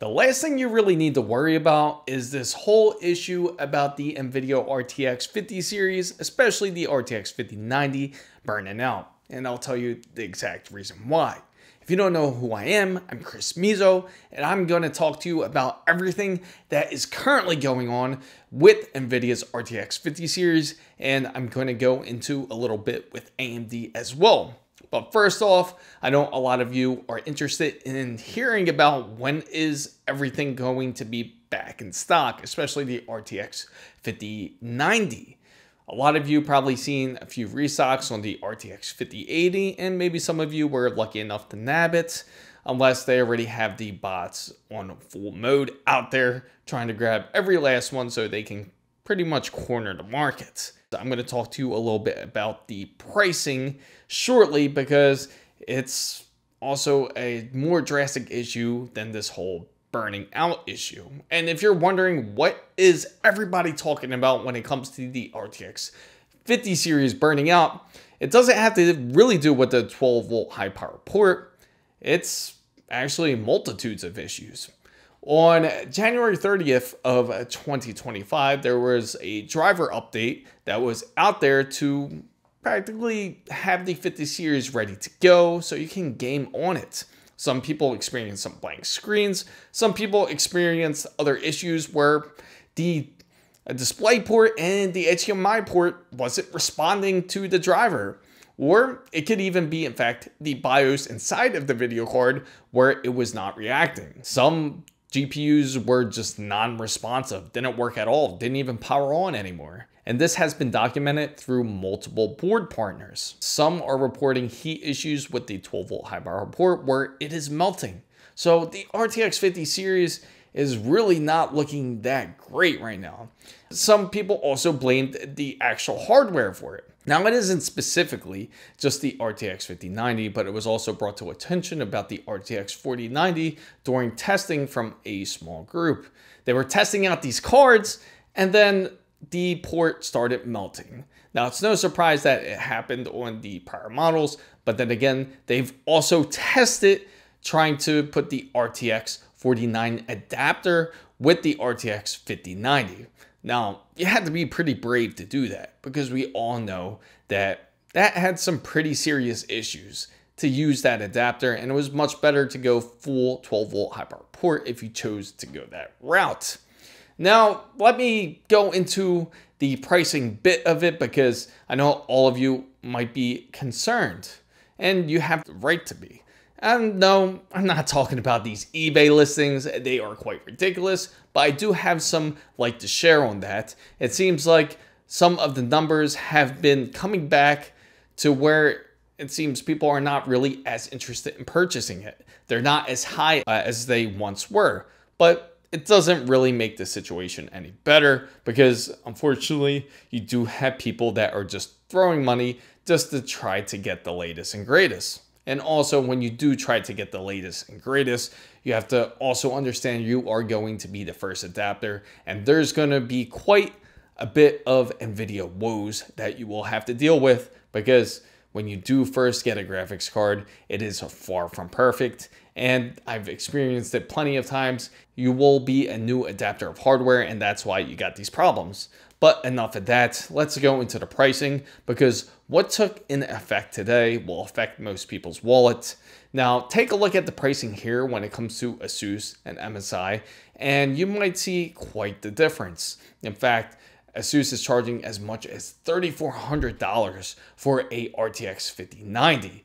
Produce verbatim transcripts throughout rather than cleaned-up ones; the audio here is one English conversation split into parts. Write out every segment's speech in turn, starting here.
The last thing you really need to worry about is this whole issue about the NVIDIA R T X fifty series, especially the R T X fifty ninety, burning out. And I'll tell you the exact reason why. If you don't know who I am, I'm Chris Mizo, and I'm going to talk to you about everything that is currently going on with NVIDIA's R T X fifty series, and I'm going to go into a little bit with A M D as well. But first off, I know a lot of you are interested in hearing about when is everything going to be back in stock, especially the R T X fifty ninety. A lot of you probably seen a few restocks on the R T X fifty eighty, and maybe some of you were lucky enough to nab it, unless they already have the bots on full mode out there trying to grab every last one so they can pretty much corner the market. I'm going to talk to you a little bit about the pricing shortly because it's also a more drastic issue than this whole burning out issue. And if you're wondering what is everybody talking about when it comes to the R T X fifty series burning out, it doesn't have to really do with the twelve volt high power port. It's actually multitudes of issues. On January thirtieth of twenty twenty-five, there was a driver update that was out there to practically have the fifty series ready to go so you can game on it. Some people experienced some blank screens. Some people experienced other issues where the display port and the H D M I port wasn't responding to the driver. Or it could even be, in fact, the BIOS inside of the video card where it was not reacting. Some G P Us were just non-responsive, didn't work at all, didn't even power on anymore. And this has been documented through multiple board partners. Some are reporting heat issues with the twelve volt high power port where it is melting. So the R T X fifty series is really not looking that great right now. Some people also blamed the actual hardware for it. Now, it isn't specifically just the R T X fifty ninety, but it was also brought to attention about the R T X forty ninety during testing from a small group. They were testing out these cards, and then the port started melting. Now, it's no surprise that it happened on the prior models, but then again, they've also tested trying to put the R T X forty ninety adapter with the R T X fifty ninety. Now, you had to be pretty brave to do that because we all know that that had some pretty serious issues to use that adapter, and it was much better to go full twelve volt high power port if you chose to go that route. Now, let me go into the pricing bit of it because I know all of you might be concerned, and you have the right to be. And no, I'm not talking about these eBay listings. They are quite ridiculous, but I do have some light to share on that. It seems like some of the numbers have been coming back to where it seems people are not really as interested in purchasing it. They're not as high uh, as they once were, but it doesn't really make the situation any better because unfortunately you do have people that are just throwing money just to try to get the latest and greatest. And also, when you do try to get the latest and greatest, you have to also understand you are going to be the first adapter. And there's going to be quite a bit of NVIDIA woes that you will have to deal with because when you do first get a graphics card, it is far from perfect. And I've experienced it plenty of times. You will be a new adapter of hardware, and that's why you got these problems. But enough of that, let's go into the pricing because what took in effect today will affect most people's wallets. Now, take a look at the pricing here when it comes to ASUS and M S I, and you might see quite the difference. In fact, ASUS is charging as much as three thousand four hundred dollars for a R T X fifty ninety.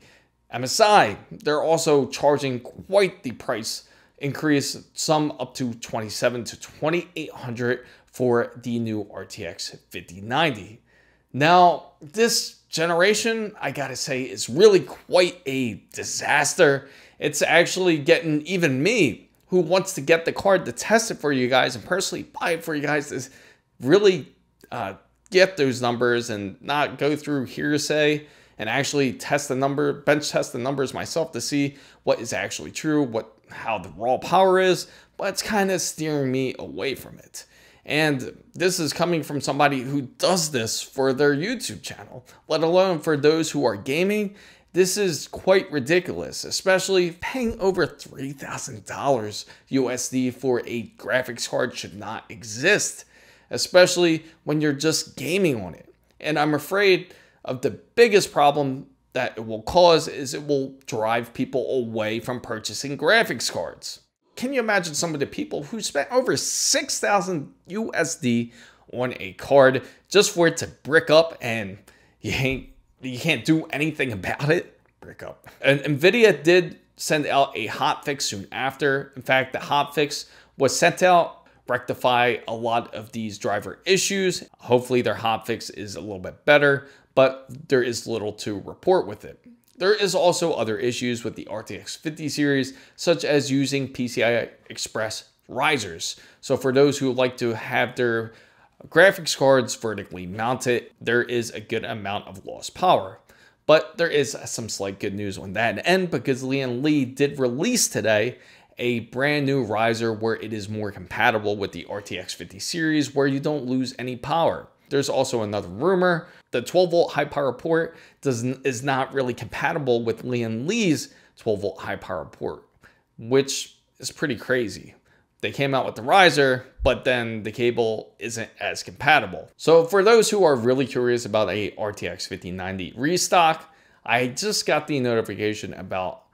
M S I, they're also charging quite the price increase, some up to twenty-seven to twenty-eight hundred for the new R T X fifty ninety. Now, this generation, I gotta say, is really quite a disaster. It's actually getting even me, who wants to get the card to test it for you guys and personally buy it for you guys, is really uh, get those numbers and not go through hearsay and actually test the number, bench test the numbers myself to see what is actually true, what how the raw power is, but it's kind of steering me away from it. And this is coming from somebody who does this for their YouTube channel, let alone for those who are gaming. This is quite ridiculous, especially paying over three thousand dollars U S D for a graphics card should not exist, especially when you're just gaming on it. And I'm afraid of the biggest problem that it will cause is it will drive people away from purchasing graphics cards. Can you imagine some of the people who spent over six thousand U S D on a card just for it to brick up and you ain't you can't do anything about it? Brick up. And NVIDIA did send out a hotfix soon after. In fact, the hotfix was sent out rectify a lot of these driver issues. Hopefully their hotfix is a little bit better, but there is little to report with it. There is also other issues with the R T X fifty series, such as using P C I Express risers. So for those who like to have their graphics cards vertically mounted, there is a good amount of lost power. But there is some slight good news on that end because Lian Li did release today a brand new riser where it is more compatible with the R T X fifty series where you don't lose any power. There's also another rumor, the twelve volt high power port doesn't, is not really compatible with Lian Li's twelve volt high power port, which is pretty crazy. They came out with the riser, but then the cable isn't as compatible. So for those who are really curious about a R T X fifty ninety restock, I just got the notification about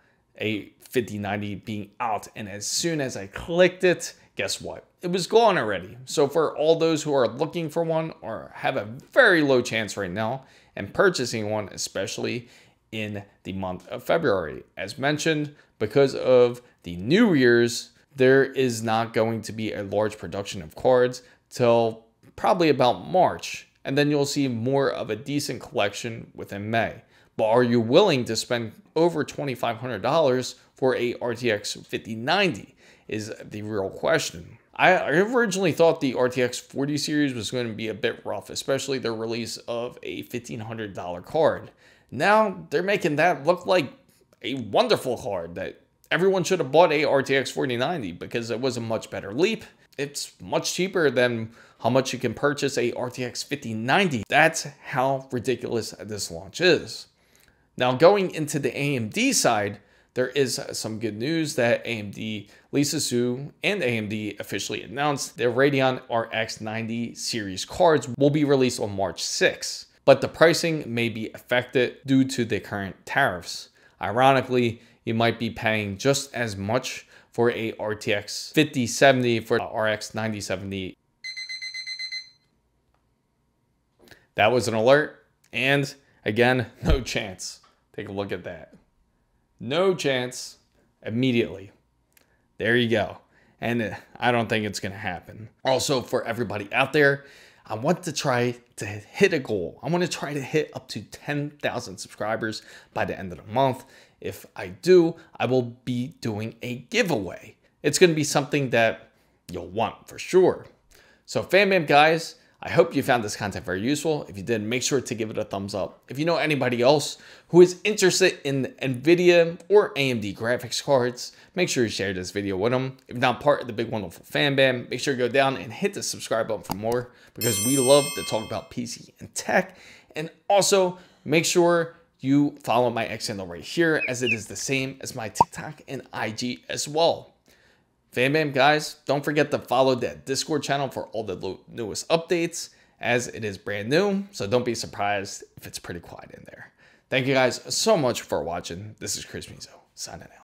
a fifty ninety being out, and as soon as I clicked it, guess what? It was gone already. So for all those who are looking for one or have a very low chance right now and purchasing one, especially in the month of February, as mentioned, because of the New Year's, there is not going to be a large production of cards till probably about March. And then you'll see more of a decent collection within May. But are you willing to spend over twenty-five hundred dollars for a R T X fifty ninety is the real question. I originally thought the R T X forty series was going to be a bit rough, especially their release of a fifteen hundred dollar card. Now they're making that look like a wonderful card that everyone should have bought a R T X forty ninety because it was a much better leap. It's much cheaper than how much you can purchase a R T X fifty ninety. That's how ridiculous this launch is. Now going into the A M D side, there is some good news that A M D, Lisa Su, and A M D officially announced their Radeon R X ninety series cards will be released on March sixth, but the pricing may be affected due to the current tariffs. Ironically, you might be paying just as much for a R T X fifty seventy for R X ninety seventy. That was an alert, and again, no chance. Take a look at that. No chance immediately. There you go. And I don't think it's going to happen. Also, for everybody out there, I want to try to hit a goal. I want to try to hit up to ten thousand subscribers by the end of the month. If I do, I will be doing a giveaway. It's going to be something that you'll want for sure. So fam bam guys, I hope you found this content very useful. If you did, make sure to give it a thumbs up. If you know anybody else who is interested in NVIDIA or A M D graphics cards, make sure you share this video with them. If not part of the big wonderful fan band, make sure you go down and hit the subscribe button for more because we love to talk about P C and tech. And also make sure you follow my X handle right here as it is the same as my TikTok and I G as well. Fam bam guys, don't forget to follow that Discord channel for all the newest updates as it is brand new. So don't be surprised if it's pretty quiet in there. Thank you guys so much for watching. This is Chris Mizo signing out.